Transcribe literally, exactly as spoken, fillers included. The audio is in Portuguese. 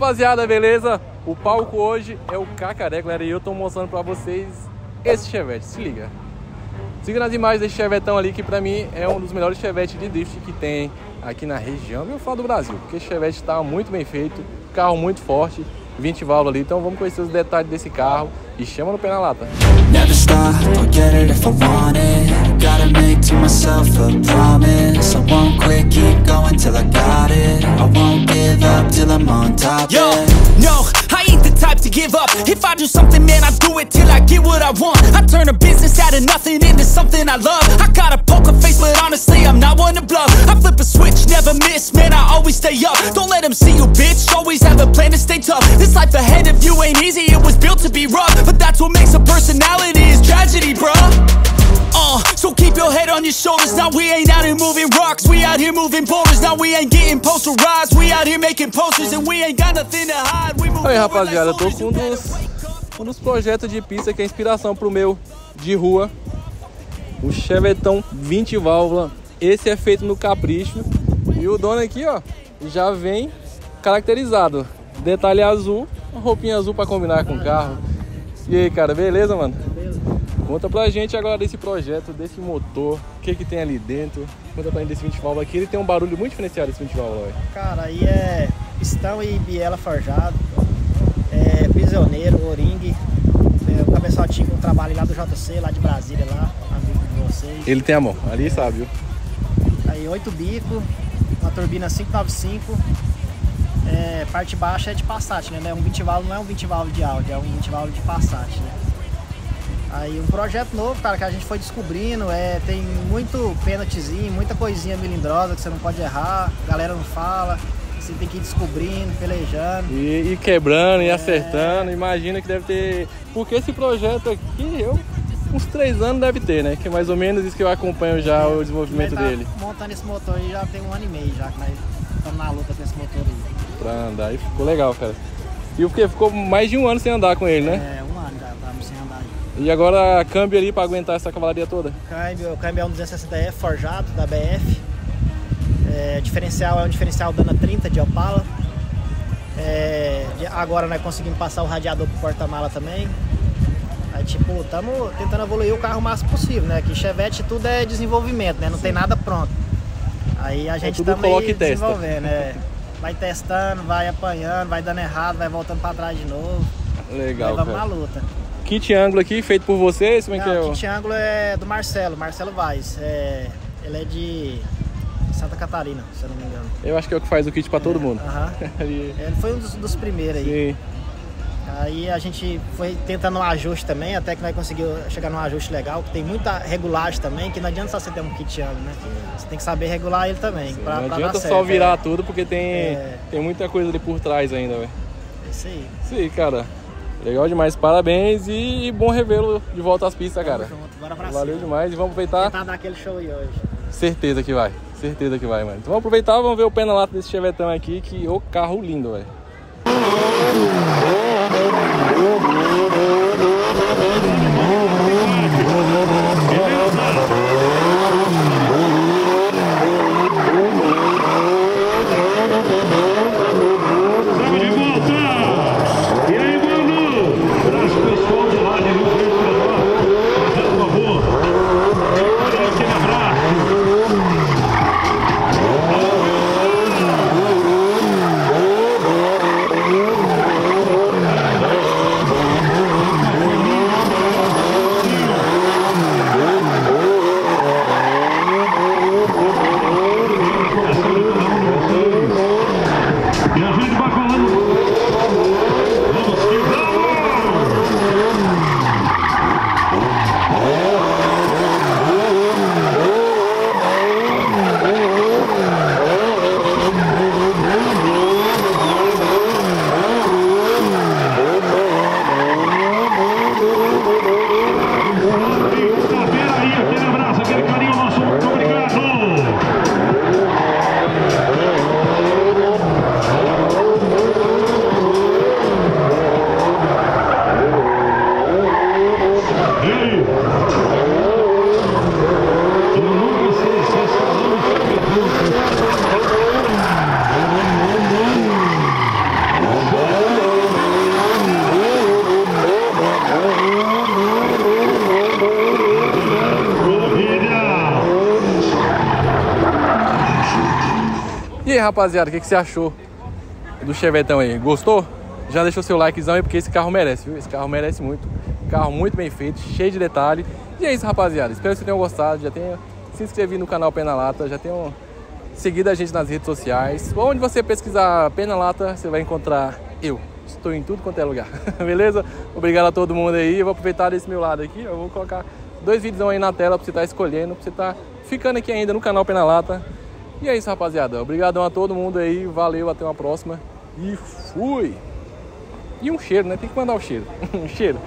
rapaziada, beleza? O palco hoje é o Cacareco, galera, e eu tô mostrando pra vocês esse Chevette, se liga. Siga nas imagens desse Chevetão ali, que pra mim é um dos melhores Chevettes de drift que tem aqui na região, e eu falo do Brasil, porque esse Chevette tá muito bem feito, carro muito forte, vinte válvulas ali, então vamos conhecer os detalhes desse carro e chama no pé na lata. Never stop, I'll get it if I want it. Gotta make to myself a promise. I won't quit, keep going till I got it. I won't give up till I'm on top. Yo, no, I ain't the type to give up. If I do something, man, I do it till I get what I want. I turn a business out of nothing into something I love. I got a poker face, but honestly, I'm not one to bluff. I flip a switch, never miss, man, I always stay up. Don't let them see you, bitch, always have a plan to stay tough. This life ahead of you ain't easy, it was built to be rough. But that's what makes a personality is tragedy, bruh. Uh, so keep your head on your shoulders. Now we ain't out here moving rocks, we out here moving boulders. Now we ain't getting posterized, we out here making posters. And we ain't got nothing to hide. Aí, rapaziada, eu tô com um dos, um dos projetos de pista que é inspiração pro meu de rua. O Chevetão vinte válvula. Esse é feito no capricho. E o dono aqui, ó, já vem caracterizado. Detalhe azul, roupinha azul pra combinar com o carro. E aí, cara, beleza, mano? Conta pra gente agora desse projeto, desse motor, o que que tem ali dentro. Conta pra gente desse vinte válvula aqui, ele tem um barulho muito diferenciado, esse vinte válvula. Véio. Cara, aí é pistão e biela forjado, é prisioneiro, o-ringue, é, o cabeçal tinha um trabalho lá do J C, lá de Brasília, lá, amigo de vocês. Ele tem a mão, ali é, sabe, viu? Aí oito bico, uma turbina cinco nove cinco, é, parte baixa é de Passat, né? Um vinte válvula não é um vinte válvula de Audi, é um vinte válvula de Passat, né? Aí um projeto novo, cara, que a gente foi descobrindo, é, tem muito pênaltizinho, muita coisinha melindrosa que você não pode errar, a galera não fala, você tem que ir descobrindo, pelejando. E, e quebrando, é... e acertando, imagina que deve ter... Porque esse projeto aqui, eu, uns três anos deve ter, né? Que é mais ou menos isso que eu acompanho já, é, o desenvolvimento tá dele. Montando esse motor aí já tem um ano e meio já, que nós estamos na luta com esse motor aí. Pra andar, e ficou legal, cara. E porque ficou mais de um ano sem andar com ele, né? É, um ano já, estamos sem andar aí. E agora câmbio ali para aguentar essa cavalaria toda? Câmbio, o câmbio é um duzentos e sessenta F forjado da B F. É, diferencial é um diferencial Dana trinta de Opala. É, agora nós conseguimos passar o radiador pro porta-mala também. Aí tipo, estamos tentando evoluir o carro o máximo possível, né? Que Chevette tudo é desenvolvimento, né? Não tem nada pronto. Aí a gente tá meio desenvolvendo, né? Vai testando, vai apanhando, vai dando errado, vai voltando para trás de novo. Legal. Aí vamos na luta. Kit Angulo aqui, feito por vocês? Como é que é? O Kit Angulo é do Marcelo, Marcelo Vaz. É, ele é de Santa Catarina, se eu não me engano. Eu acho que é o que faz o kit pra é, todo mundo. Uh-huh. E... ele foi um dos, dos primeiros. Sim. Aí. Aí a gente foi tentando um ajuste também, até que nós conseguimos chegar num ajuste legal, que tem muita regulagem também, que não adianta só você ter um kit Angulo, né? Você tem que saber regular ele também. Pra, não pra adianta dar só certo, virar é. tudo, porque tem, é... tem muita coisa ali por trás ainda, velho. É isso aí. Isso aí, cara. Legal demais, parabéns e bom revê-lo de volta às pistas, vamos, cara. Junto, bora pra Valeu cima. demais e vamos aproveitar. Vou tentar dar aquele show aí hoje. Certeza que vai, certeza que vai, mano. Então vamos aproveitar e vamos ver o pé na lata desse Chevetão aqui, que o carro lindo, velho. rapaziada, o que, que você achou do Chevetão aí? Gostou? Já deixou seu likezão aí, porque esse carro merece, viu? Esse carro merece muito. Carro muito bem feito, cheio de detalhe. E é isso, rapaziada. Espero que vocês tenham gostado. Já tenha se inscrevido no canal Pé na Lata. Já tenham seguido a gente nas redes sociais. Onde você pesquisar Pé na Lata, você vai encontrar eu. Estou em tudo quanto é lugar. Beleza? Obrigado a todo mundo aí. Eu vou aproveitar desse meu lado aqui. Eu vou colocar dois vídeos aí na tela para você estar escolhendo, para você estar ficando aqui ainda no canal Pé na Lata. E é isso, rapaziada. Obrigadão a todo mundo aí. Valeu, até uma próxima. E fui! E um cheiro, né? Tem que mandar o cheiro. Um cheiro.